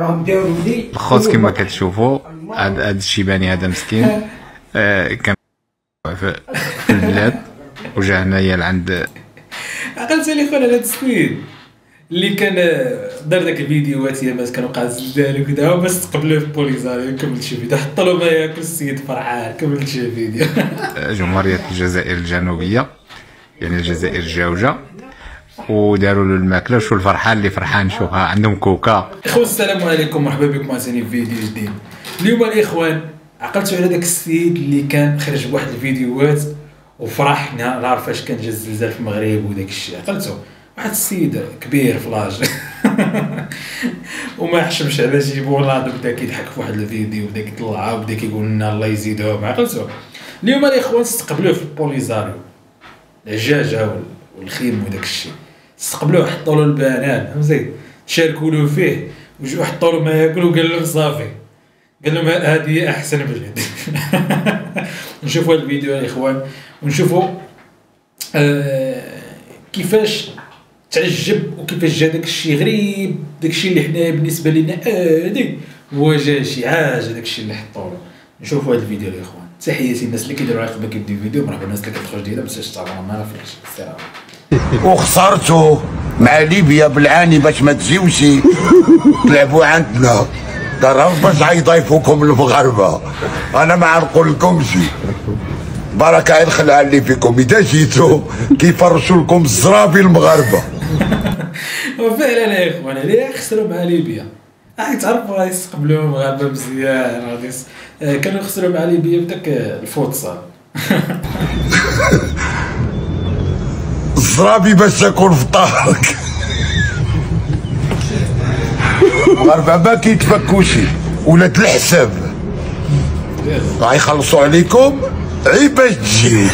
راهم داروا لي الخوت كما كتشوفوا. هاد الشيباني هذا مسكين كان في البلاد وجا هنايا لعند عقلت لي خونا هذا السويد اللي كان دار داك الفيديوهات يا مات كانوا قاعد زدان وكذا، هو باش تقبلوا في البوليزاريو كملت شي فيديو حط له ما ياكل السيد فرحان كملت شي فيديو. جمهورية الجزائر الجنوبية يعني الجزائر الجاوجة وداروا له الماكله. شو الفرحان اللي فرحان، شوفها عندهم كوكا. اخوان السلام عليكم، مرحبا بكم عاوتاني في فيديو جديد. اليوم الاخوان عقلتوا على داك السيد اللي كان خرج بواحد الفيديوهات وفرحنا نعرف فاش كان جا الزلزال في المغرب وداك الشيء. عقلتوا واحد السيد كبير في لاج وما حشمش على جيبو ناض بدا كيضحك في واحد الفيديو بدا كيطلعها وبدا كيقول لنا الله يزيدهم. عقلتوا اليوم الاخوان استقبلوه في البوليزاريو، الدجاجه والخيم وداك الشيء، استقبلوه حطوا له البنان فهمتي، تشاركوا له فيه وجو حطوا له ما ياكل وقال لهم صافي، قال لهم هذه احسن من الهدي. نشوفوا هذا الفيديو يا اخوان ونشوفوا كيفاش تعجب وكيفاش جا داك الشيء غريب، داك الشيء اللي حنايا بالنسبه لنا هادي هو جا شي حاجه داك الشيء اللي حطوا له. نشوفوا هذا الفيديو يا اخوان. تحياتي الناس اللي كيديروا على قبل كيبداو الفيديو، مرحبا الناس اللي كتخرج جديده باش تتابعوا معنا في السلام. وخسرتو مع ليبيا بالعاني باش ما تجيوش تلعبوا عندنا، دراو باش عيضيفوكم المغاربه. انا ما نقول لكمش بركه الخلعه اللي فيكم، اذا جيتو كيفرشوا لكم الزرافي المغاربه. وفعلا يا اخوان اللي خسروا مع ليبيا راح تعرفوا راه يستقبلوا المغاربه مزيان، كانوا يخسروا مع ليبيا بداك الفوتسال. الزرابي باش تكون في طهرك. المغاربه ما كيتفكوش ولات الحساب، راح يخلصوا عليكم عيب باش تجي.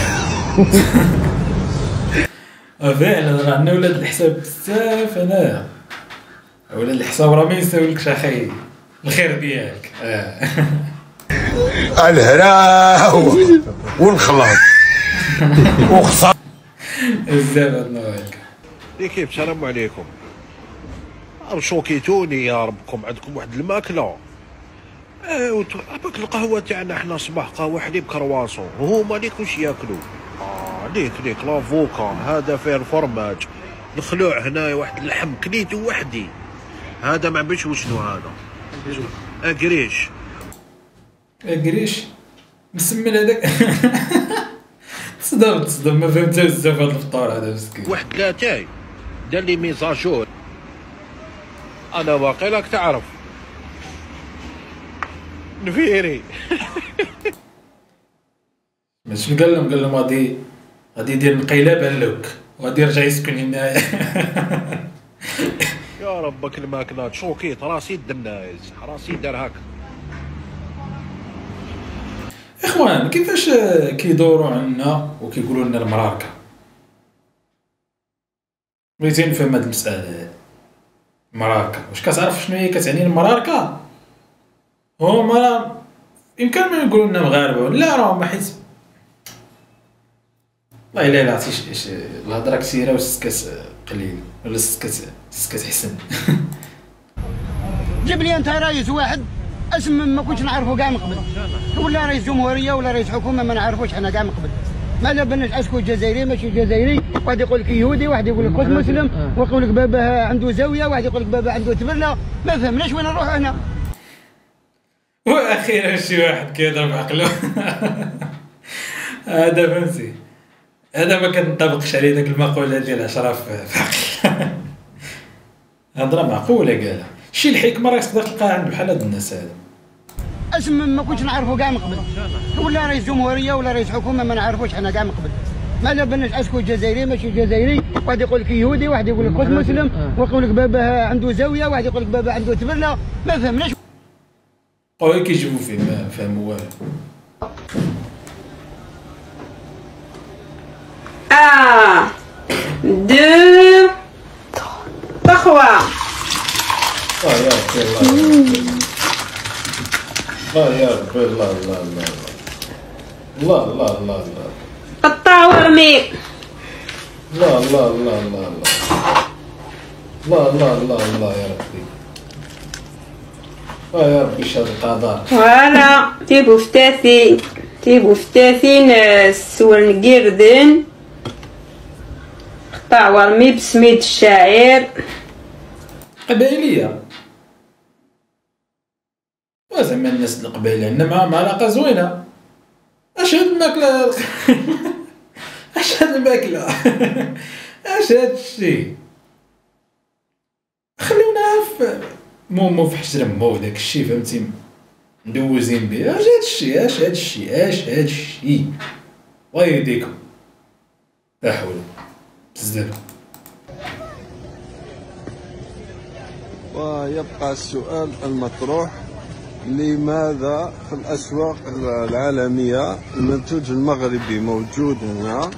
فعلا راه عندنا ولاد الحساب بزاف هنايا، ولاد الحساب راه ما يساولكش اخي الخير ديالك. الهراو والخلاص وخسر الزبد نوالك اللي كيف. السلام عليكم، رشوكيتوني يا ربكم، عندكم واحد الماكله باك القهوه تاعنا حنا صباح قهوه حليب كرواسون وهما ليكوش ياكلوا ليك لافوكا هذا فيه الفرماج الخلوع هنايا واحد اللحم كليته وحدي، هذا ما عرفتش وشنو هذا اكريش اكريش مسمن هذاك. تصدم ما فهمتش بزاف هذا الفطور هذا مسكين. واحد ثلاثاي دار لي ميساجور، انا باقي راك تعرف نفيري. ماشي قال لهم غادي يدير انقلاب اللوك وغادي يرجع يسكن هنايا. يا ربك الماكله شوكيت راسي دنايز راسي دار هكا. اخوان كيفاش كيدوروا عنا وكيقولوا لنا المراركه، بغيت نفهم هاد المساله. المراركه واش كتعرف شنو هي كتعني المراركه؟ هما يمكن ما يقولوا لنا مغاربه لا راه ما، حيت والله الا عرفتي الهضره كثيره والسكت قليل ولا السكت حسن. جيب لي انت رئيس واحد اسم ما كنتش نعرفه كاع من قبل، ولا رئيس جمهوريه ولا رئيس حكومه ما نعرفوش حنا كاع من قبل، ما لا بالناش اسكو جزائري ماشي جزائري، واحد يقول لك يهودي واحد يقول لك قد مسلم ويقول لك باباه عنده زاويه واحد يقول لك باباه عنده تبرنا، ما فهمناش وين نروحوا هنا. واخيرا شي واحد كيهضر بعقله. هذا فهمتي هذا ما كنطبقش عليه داك المقوله ديال 10 في عقل. هضره معقوله قالها، شي الحكمه راه تقدر تلقاها عند بحال هاد الناس هادو. اسم ما كنتش نعرفو كاع من قبل، ولا رئيس جمهوريه ولا رئيس حكومه ما نعرفوش حنا كاع من قبل، ما لا بالناش اسكو جزائري ماشي جزائري، واحد يقول لك يهودي واحد يقول لك قد مسلم ويقول لك باباه عنده زاويه واحد يقول لك باباه عنده تبرنا، ما فهمناش. قوي كيجيبو فيه ما فهموا والو. آن دو تخوا. اه يا ربي الله يا ربي الله الله الله الله الله الله قطع ورمي الله الله الله الله الله الله الله الله يا ربي يا ربي شاد القدر. فوالا تيبو فتاثين السور نقردن قطع ورمي بسميد الشاعر قبايلية. وزعما الناس القبايلة عندنا معاهم علاقة زوينة. اش هاد الماكلة اش هاد الماكلة اش هاد الشي، خليونا في حجر مو داك الشي فهمتي مدوزين بيه. اش هاد الشي الله يهديكم لا حول بزاف. ويبقى السؤال المطروح، لماذا في الأسواق العالمية المنتوج المغربي موجود هنا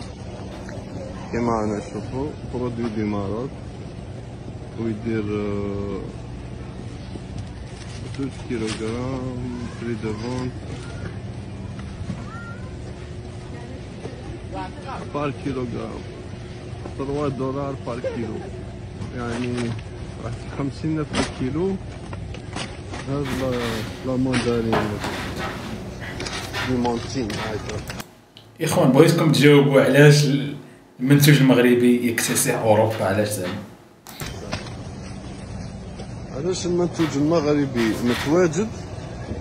كما نشوفوا برودوي دي ماروك ويدير 2 كيلوغرام بري دو فونت بار كيلوغرام $3 بار كيلو، يعني راح 50 في الكيلو. هذا لا موندارين ليمونتين. اخوان بغيتكم تجاوبوا علاش المنتوج المغربي يكتسح اوروبا، علاش زعما علاش المنتوج المغربي متواجد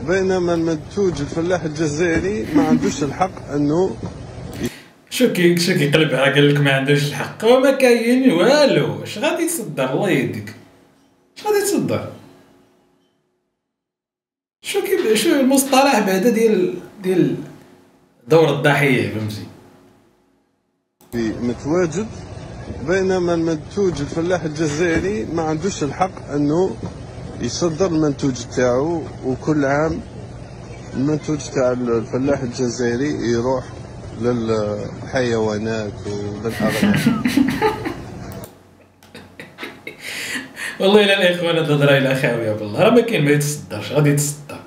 بينما المنتوج الفلاح الجزائري ما عندوش الحق انه شو كي قلبها قال لك ما عندوش الحق وما كاين والو. اش غادي يصدر الله يهديك، اش غادي يصدر؟ شو المصطلح بعدا ديال دور الضحيه فهمتي متواجد بينما المنتوج الفلاح الجزائري ما عندوش الحق انه يصدر المنتوج تاعو، وكل عام المنتوج تاع الفلاح الجزائري يروح للحيوانات وللأغنام. والله الا الاخوان هاد الهضره الا خاويه بالله راه ما كاين ما يتصدرش، غادي يتصدر.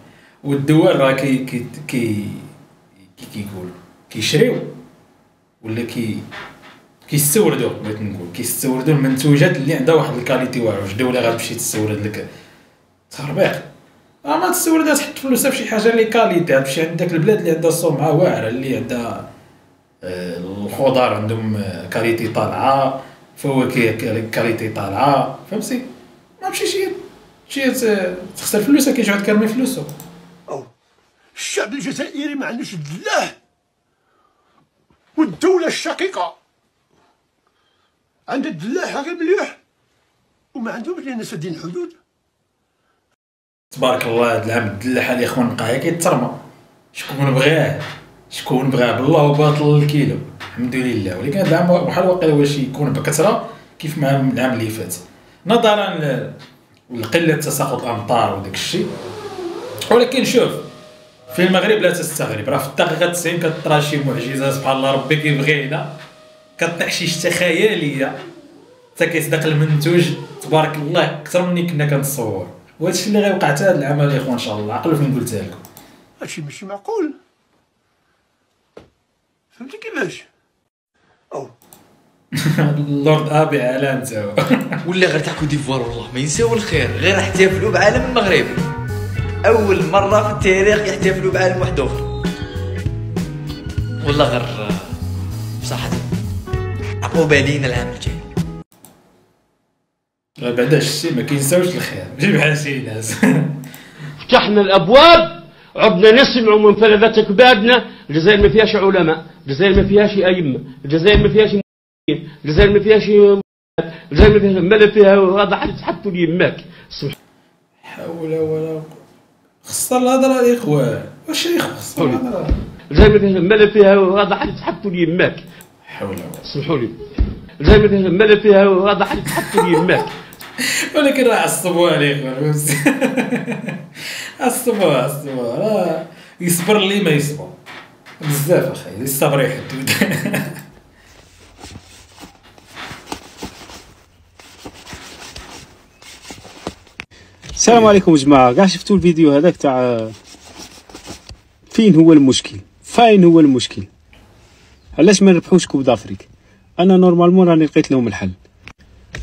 والدول راه كيقولوا كيشريو ولا كيستوردوا، بغيت نقول كيستوردوا المنتوجات اللي عندها واحد الكاليتي واعره. واش دوله غتمشي تستورد لك تخربيق؟ راه ما تستوردها، تحط فلوسها فشي حاجه اللي كاليتي، تمشي عند داك البلاد اللي عندها سمعه واعره، اللي عندها الخضار عندهم كاليتي طالعه، فواكه كاليتي طالعه فهمتي. ما مشيش شي تخسر فلوسك كيجعد كارمي فلوسو. الشعب الجزائري ما عندوش دلاه، والدوله الشقيقه عندها دلاه غير مليح وما عندهمش الناس دين الحدود. تبارك الله هاد العام الدلاحه الاخوان بقى كيترمى، شكون بغاه بالله وباطل الكيلو الحمد لله. ولكن هاد العام بحال واقيلا واش يكون بكثره كيف ما العام اللي فات، نظرا لقله تساقط الامطار وداك الشيء. ولكن شوف في المغرب لا تستغرب، راه في الدقيقه 90 كطرا شي معجزه سبحان الله ربي كيبغي لنا، كطيح شي شتا خياليه حتى كيصدق المنتوج تبارك الله اكثر مني كنا كنتصور. وهادشي اللي غيوقع حتى هاد العام الاخوان ان شاء الله، عقلوا فين قلتها لكم. هادشي ماشي معقول فهمتي كيفاش. اللورد ابي علام تاعو ولا غير تاع كوديفوار، والله ما ينساو الخير، غير احتفلوا بعالم المغربي اول مره في التاريخ يحتفلوا بعالم واحد اخر. والله غير بصح عقوا بالينا العام الجاي، غير بعدا الشتي ما كينساوش الخير، ماشي بحال شي ناس. فتحنا الابواب، عدنا نسمعوا من فلذات اكبادنا. الجزائر ما فيهاش علماء، الجزائر ما فيهاش ائمه، الجزائر ما فيهاش مدينين، الجزائر ما فيهاش الجزائر ما فيهاش مالا فيها هذا حتى لي يماك حول ولا. خسر الهضره الاخوان، واش خسر الهضره؟ الجزائر ما فيهاش مالا فيها هذا حتى لي يماك حول ولا. سمحوا لي الجزائر ما فيهاش مالا فيها هذا حتى لي يماك. ولكن راه عصبوها الاخوان، عصبوها راه يصبر اللي ما يصبر بزاف اخي، الصبر يحدود. السلام عليكم جماعه، كاع شفتوا الفيديو هذاك تاع فين هو المشكل علاش ما نربحوش كوب دافريك. انا نورمالمون راني لقيت لهم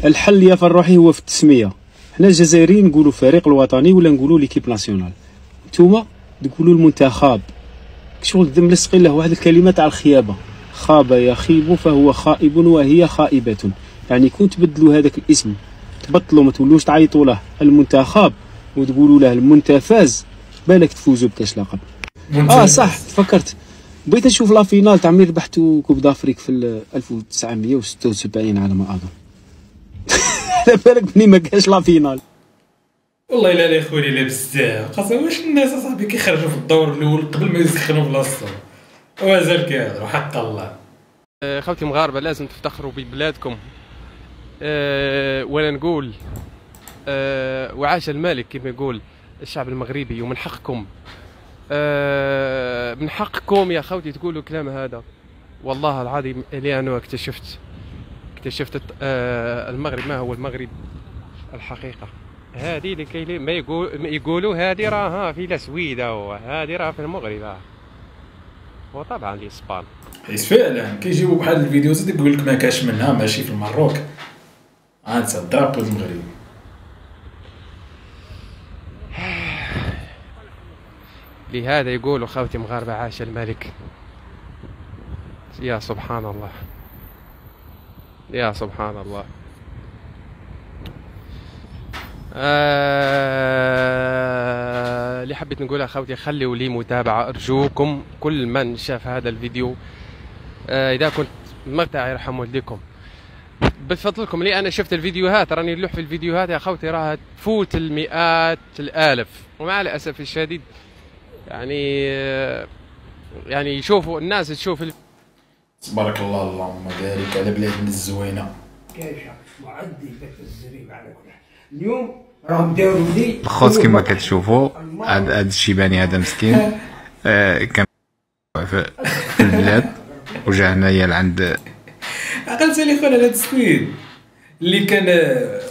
الحل يا فروحي، هو في التسميه. حنا الجزائريين نقولوا الفريق الوطني ولا نقولوا ليكيب ناسيونال، نتوما تقولوا المنتخب، شغل ذم لصقي له واحد الكلمه تاع الخيابه، خاب يخيب فهو خائب وهي خائبه، يعني كون تبدلوا هذاك الاسم تبطلوا ما تولوش تعيطوا له المنتخب وتقولوا له المنتفاز، بالك تفوزوا بكاش لقب. صح تفكرت، بغيت نشوف لا فينال تاع ملي ربحتوا كوب دافريك في 1976 على ما اظن. على بالك بلي ما كاش لا فينال. والله الا لا خويا لا بزاف، قسما واش الناس اصاحبي كيخرجوا في الدور الاول قبل ما يسخنوا بلاصتهم. ومازال كيهضروا حق الله. خاوتي مغاربه لازم تفتخروا ببلادكم. وانا نقول وعاش الملك كما يقول الشعب المغربي، ومن حقكم من حقكم يا خوتي تقولوا الكلام هذا. والله العظيم اللي انا اكتشفت المغرب ما هو المغرب الحقيقه. هذه اللي كاين ما يقولوا هذه راها في لسويدة وهذه راها في المغرب وطبعا الاسبان. حيت فعلا كيجيبوا بحال الفيديوز يقول لك ما كاش منها ماشي في المغرب، عاد الدراب المغربي. لهذا يقولوا خاوتي مغاربة عاش الملك. يا سبحان الله، يا سبحان الله. اللي حبيت نقولها خاوتي خليوا لي متابعة أرجوكم، كل من شاف هذا الفيديو إذا كنت مرتاح يرحم والديكم بفضلكم، لي انا شفت الفيديوهات راني نلوح في الفيديوهات يا خوتي راها تفوت المئات الآلاف، ومع الأسف الشديد يعني يشوفوا الناس تشوف تبارك الله اللهم بارك على بلادنا الزوينه كايشه معدي كتف الزريب على كل حاجه. اليوم راهم داروا لي الخوت كما كتشوفوا هذا الشيباني هذا مسكين كان في البلاد وجا هنايا لعند عقلت لي خونا هذا السكين اللي كان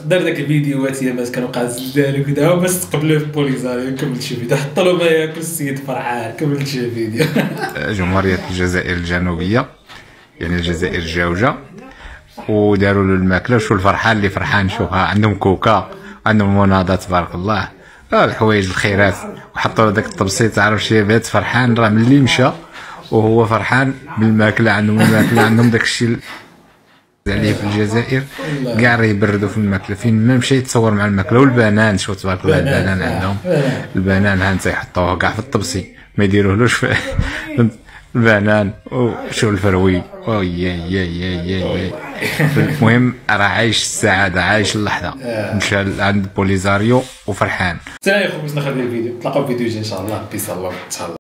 دار داك الفيديوهات يامات كانوا وقع الزلزال وكذا، بس تقبلوه في البوليزاريو كملت شي فيديو حتى لو ما ياكل السيد فرحان كملت شي فيديو. جمهورية الجزائر الجنوبية يعني الجزائر الجوجة وداروا له الماكلة، وشو الفرحان اللي فرحان شوفها عندهم كوكا عندهم مناضات تبارك الله الحوايج الخيرات، وحطوا له داك التبسيط تعرف شي بات فرحان راه ملي مشى وهو فرحان بالماكلة عندهم الماكلة عندهم داك الشيء عليه في الجزائر كاع راه يبردوا في الماكله، فين ما مشى يتصور مع الماكله والبنان شو تبارك الله البنان عندهم البنان ها انت يحطوه كاع في الطبسي ما يديروهلوش البنان وشو الفروي وي. المهم راه عايش السعاده عايش اللحظه، مشى عند البوليزاريو وفرحان. سلام يا خويا باش نخلي الفيديو، نتلاقاو في فيديو جاي ان شاء الله، بيس الله ان شاء الله.